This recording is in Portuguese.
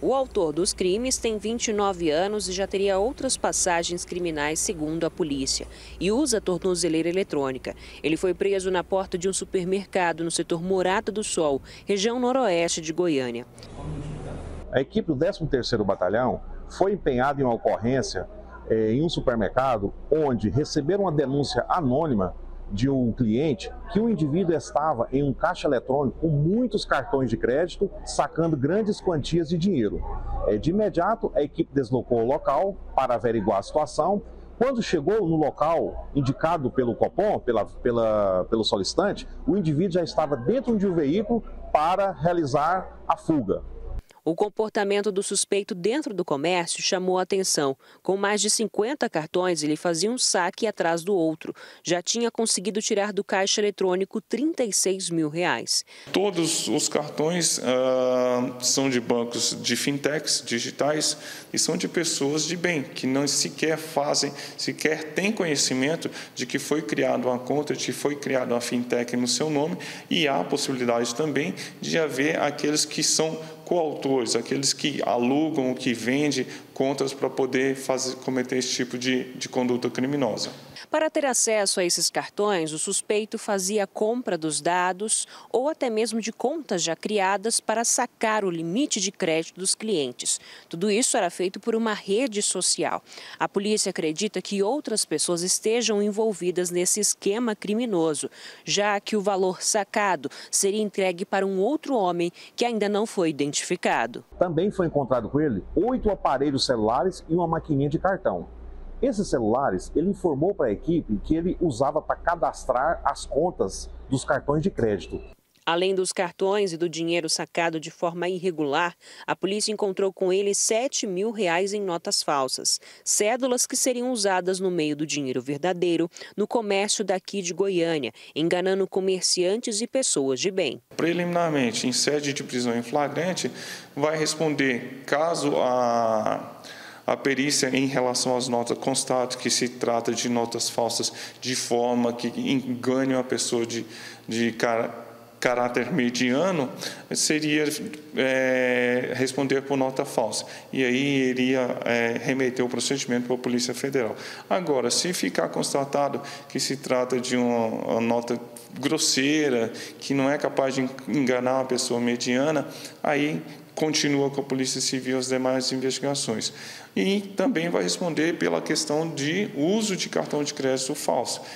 O autor dos crimes tem 29 anos e já teria outras passagens criminais, segundo a polícia, e usa tornozeleira eletrônica. Ele foi preso na porta de um supermercado no setor Morada do Sol, região noroeste de Goiânia. A equipe do 13º Batalhão foi empenhada em uma ocorrência em um supermercado onde receberam uma denúncia anônima de um cliente que um indivíduo estava em um caixa eletrônico com muitos cartões de crédito, sacando grandes quantias de dinheiro. De imediato, a equipe deslocou o local para averiguar a situação. Quando chegou no local indicado pelo COPOM, pelo solicitante, o indivíduo já estava dentro de um veículo para realizar a fuga. O comportamento do suspeito dentro do comércio chamou a atenção. Com mais de 50 cartões, ele fazia um saque atrás do outro. Já tinha conseguido tirar do caixa eletrônico R$ 36 mil. Todos os cartões são de bancos de fintechs digitais e são de pessoas de bem, que não sequer têm conhecimento de que foi criada uma conta, de que foi criada uma fintech no seu nome, e há a possibilidade também de haver aqueles que são coautores, aqueles que alugam, que vendem contas para poder cometer esse tipo de conduta criminosa. Para ter acesso a esses cartões, o suspeito fazia a compra dos dados ou até mesmo de contas já criadas para sacar o limite de crédito dos clientes. Tudo isso era feito por uma rede social. A polícia acredita que outras pessoas estejam envolvidas nesse esquema criminoso, já que o valor sacado seria entregue para um outro homem que ainda não foi identificado. Também foi encontrado com ele 8 aparelhos celulares e uma maquininha de cartão. Esses celulares, ele informou para a equipe que ele usava para cadastrar as contas dos cartões de crédito. Além dos cartões e do dinheiro sacado de forma irregular, a polícia encontrou com ele R$ 7 mil em notas falsas, cédulas que seriam usadas no meio do dinheiro verdadeiro no comércio daqui de Goiânia, enganando comerciantes e pessoas de bem. Preliminarmente, em sede de prisão em flagrante, vai responder caso a perícia, em relação às notas, constata que se trata de notas falsas de forma que engane uma pessoa de caráter mediano, seria responder por nota falsa. E aí iria remeter o procedimento para a Polícia Federal. Agora, se ficar constatado que se trata de uma nota grosseira, que não é capaz de enganar uma pessoa mediana, aí continua com a Polícia Civil as demais investigações. E também vai responder pela questão de uso de cartão de crédito falso.